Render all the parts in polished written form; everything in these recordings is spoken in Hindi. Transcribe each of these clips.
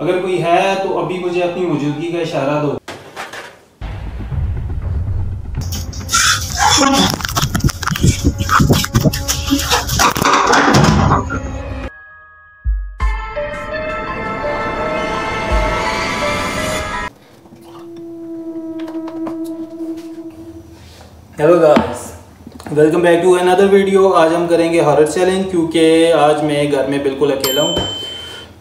अगर कोई है तो अभी मुझे अपनी मौजूदगी का इशारा दो। Hello guys, welcome back to another video. आज हम करेंगे हॉरर चैलेंज, क्योंकि आज मैं घर में बिल्कुल अकेला हूँ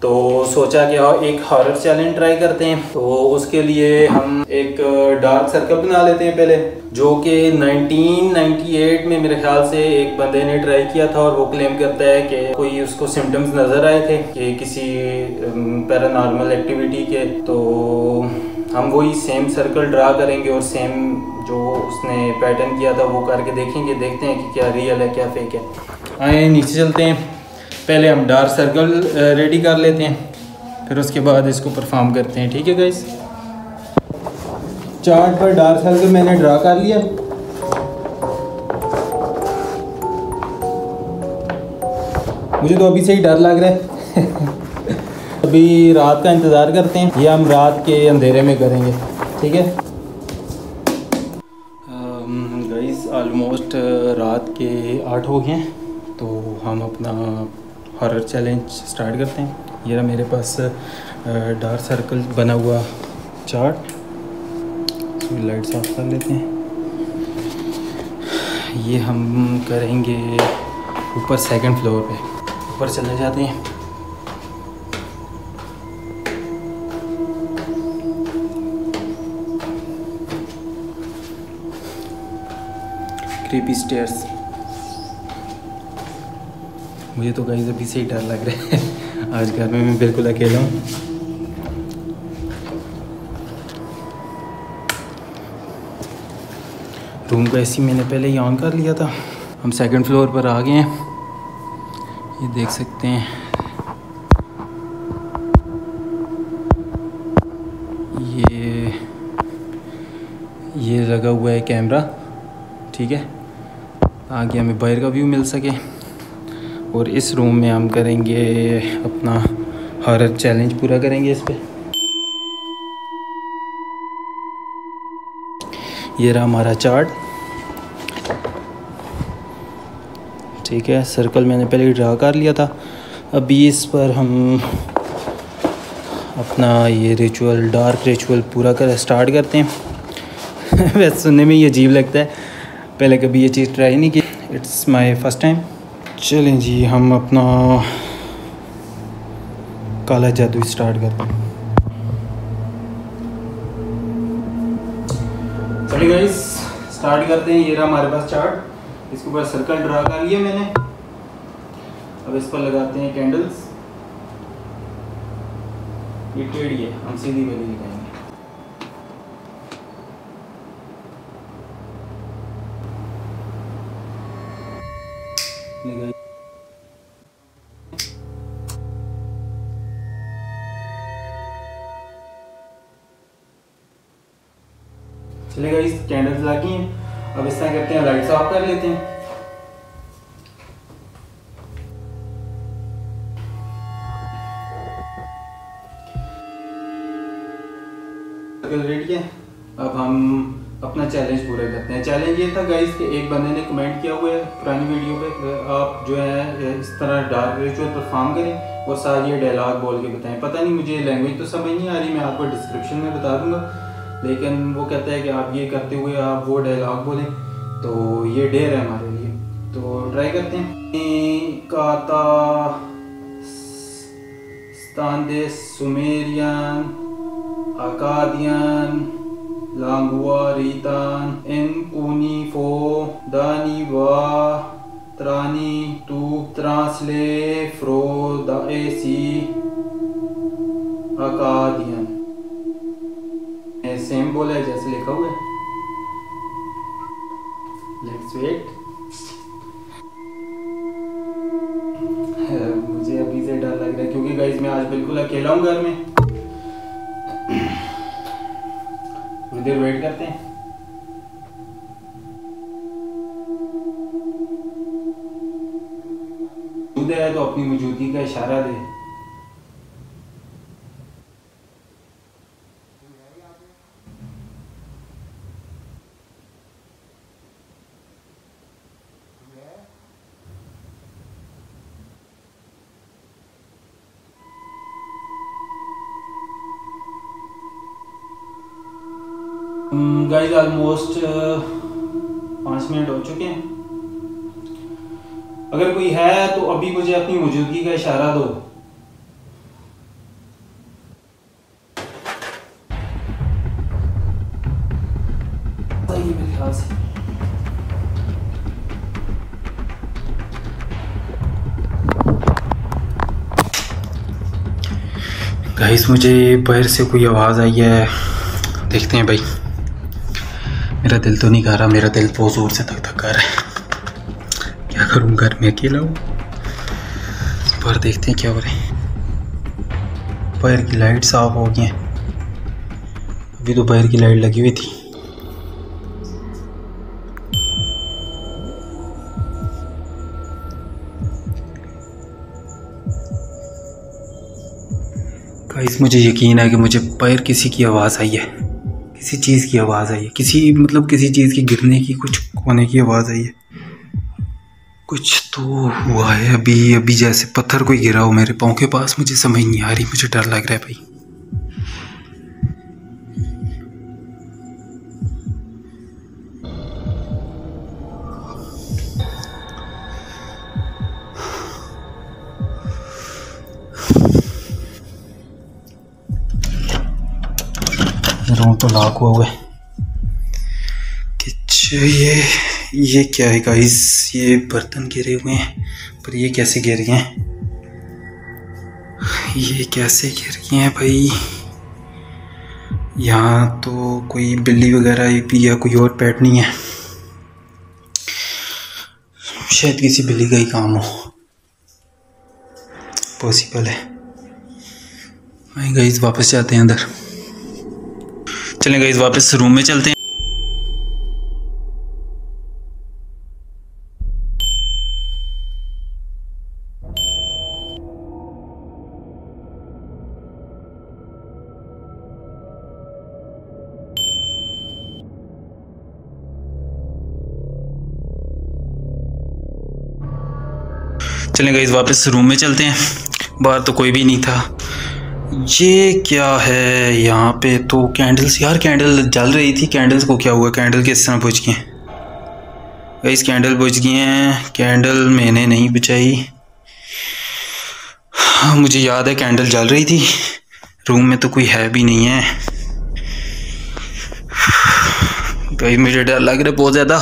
तो सोचा कि एक हॉरर चैलेंज ट्राई करते हैं। तो उसके लिए हम एक डार्क सर्कल बना लेते हैं पहले, जो कि 1998 में मेरे ख्याल से एक बंदे ने ट्राई किया था और वो क्लेम करता है कि कोई उसको सिम्टम्स नज़र आए थे कि किसी पैरानॉर्मल एक्टिविटी के। तो हम वही सेम सर्कल ड्रा करेंगे और सेम जो उसने पैटर्न किया था वो करके देखेंगे, देखते हैं कि क्या रियल है क्या फेक है। आए नीचे चलते हैं, पहले हम डार्क सर्कल रेडी कर लेते हैं, फिर उसके बाद इसको परफॉर्म करते हैं। ठीक है गाइस, चार्ट पर डार्क सर्कल मैंने ड्रा कर लिया। मुझे तो अभी से ही डर लग रहा है अभी रात का इंतज़ार करते हैं, या हम रात के अंधेरे में करेंगे। ठीक है गाइस, ऑलमोस्ट रात के 8 हो गए हैं, तो हम अपना हॉरर चैलेंज स्टार्ट करते हैं। ये रहा मेरे पास डार्क सर्कल बना हुआ चार्ट, इसमें लाइट्स ऑफ कर लेते हैं। ये हम करेंगे ऊपर सेकंड फ्लोर पे, ऊपर चले जाते हैं। क्रीपी स्टेयर्स, मुझे तो गाइस अभी से ही डर लग रहा है। आज घर में मैं बिल्कुल अकेला हूँ। रूम का एसी मैंने पहले ही ऑन कर लिया था। हम सेकंड फ्लोर पर आ गए हैं, ये देख सकते हैं। ये लगा हुआ है कैमरा, ठीक है, आगे हमें बाहर का व्यू मिल सके। और इस रूम में हम करेंगे अपना हॉरर चैलेंज, पूरा करेंगे इस पे। ये रहा हमारा चार्ट, ठीक है, सर्कल मैंने पहले ही ड्रा कर लिया था। अभी इस पर हम अपना ये रिचुअल, डार्क रिचुअल पूरा कर स्टार्ट करते हैं। वैसे सुनने में ये अजीब लगता है, पहले कभी ये चीज़ ट्राई नहीं की, इट्स माय फर्स्ट टाइम। चलें जी, हम अपना काला जादू स्टार्ट करते हैं। चलिए गाइस, स्टार्ट करते हैं। ये रहा हमारे पास चार्ट, इसके ऊपर सर्कल ड्रा कर लिया मैंने। अब इस पर लगाते हैं कैंडल्स। ये टेढ़ी है, हम सीधी वाली लगाएंगे। चलेगा, इस कैंडल्स लगी हैं। अब इस तरह करते हैं, लाइट्स ऑफ कर लेते हैं। रेडी है, अब हम अपना चैलेंज पूरा करते हैं। चैलेंज ये था गाइस कि एक बंदे ने कमेंट किया हुआ है पुरानी वीडियो पे, आप जो है इस तरह डार्क रिचुअल परफॉर्म करें और साथ ये डायलॉग बोल के बताएं। पता नहीं मुझे लैंग्वेज तो समझ नहीं आ रही, मैं आपको डिस्क्रिप्शन में बता दूंगा, लेकिन वो कहता है कि आप ये करते हुए आप वो डायलॉग बोलें। तो ये डेयर है हमारे लिए, तो ट्राई करते हैं। काता स्तांदे सुमेरियन अकादियन लांगुआरितान एनकुनीफो दानिवा त्रानी टू त्रासले फ्रो दाएसी अकादियन। सेम बोला है जैसे लिखा हुआ है। लेट्स वेट, मुझे अभी से डर लग रहा है क्योंकि गाइस मैं आज बिल्कुल अकेला हूँ घर में। थोड़ी देर वेट करते हैं। है तो अपनी मौजूदगी का इशारा दे। गाइस ऑलमोस्ट 5 मिनट हो चुके हैं। अगर कोई है तो अभी मुझे अपनी मौजूदगी का इशारा दो। गाइस मुझे बाहर से कोई आवाज़ आई है, देखते हैं भाई। मेरा दिल तो नहीं खा रहा, मेरा दिल बहुत जोर से धक-धक कर रहा है। क्या करूँ, घर में अकेला हूँ। पर देखते हैं क्या हो रहा है। बाहर की लाइट साफ हो गई है, अभी तो बाहर की लाइट लगी हुई थी। गाइस मुझे यकीन है कि मुझे पैर किसी की आवाज़ आई है, किसी चीज़ की आवाज़ आई है, किसी चीज़ के गिरने की, कुछ होने की आवाज़ आई है। कुछ तो हुआ है अभी अभी, जैसे पत्थर कोई गिरा हो मेरे पाँव के पास। मुझे समझ नहीं आ रही, मुझे डर लग रहा है भाई। रूम तो लॉक हुआ है। ये क्या है गाइस? ये बर्तन गिरे हुए हैं, पर ये कैसे गिर गए हैं? भाई यहाँ तो कोई बिल्ली वगैरह भी या कोई और पेट नहीं है, शायद किसी बिल्ली का ही काम हो, पॉसिबल है। भाई गाइस वापस जाते हैं अंदर। चलें गाइस वापस रूम में चलते हैं। बाहर तो कोई भी नहीं था। ये क्या है? यहाँ पे तो कैंडल्स, यार कैंडल जल रही थी, कैंडल्स को क्या हुआ? कैंडल किस तरह बुझ गए गाइस? कैंडल बुझ गए हैं। कैंडल मैंने नहीं बुझाई। मुझे याद है कैंडल जल रही थी। रूम में तो कोई है भी नहीं है भाई, मुझे डर लग रहा है बहुत ज़्यादा।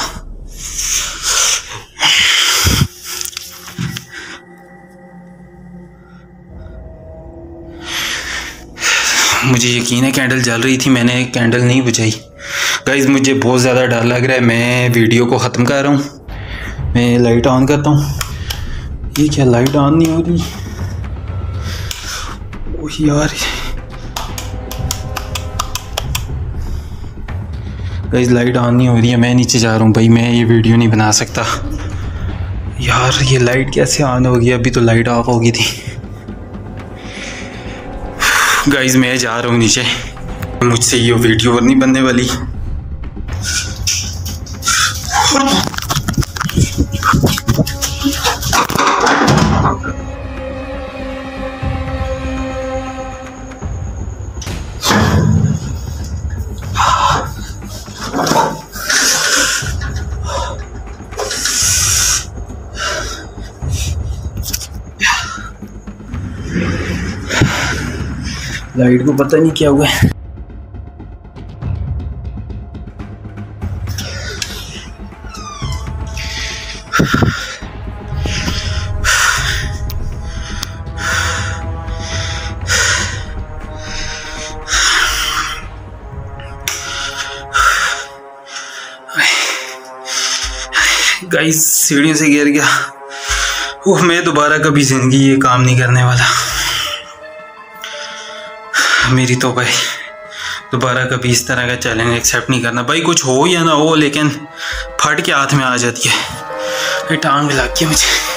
मुझे यकीन है कैंडल जल रही थी, मैंने कैंडल नहीं बुझाई। गाइस मुझे बहुत ज़्यादा डर लग रहा है, मैं वीडियो को ख़त्म कर रहा हूँ। मैं लाइट ऑन करता हूँ। ये क्या, लाइट ऑन नहीं हो रही? ओह यार गाइस लाइट ऑन नहीं हो रही है। मैं नीचे जा रहा हूँ भाई, मैं ये वीडियो नहीं बना सकता। यार ये लाइट कैसे ऑन हो गई? अभी तो लाइट ऑफ हो गई थी। गाइस मैं जा रहा हूँ नीचे, मुझसे ये वीडियो और नहीं बनने वाली। लाइट को पता नहीं क्या हुआ है। गाइस सीढ़ियों से गिर गया। ओह मैं दोबारा कभी जिंदगी ये काम नहीं करने वाला। मेरी तो भाई दोबारा कभी इस तरह का चैलेंज एक्सेप्ट नहीं करना भाई, कुछ हो या ना हो, लेकिन फट के हाथ में आ जाती है। टांग लग गई मुझे।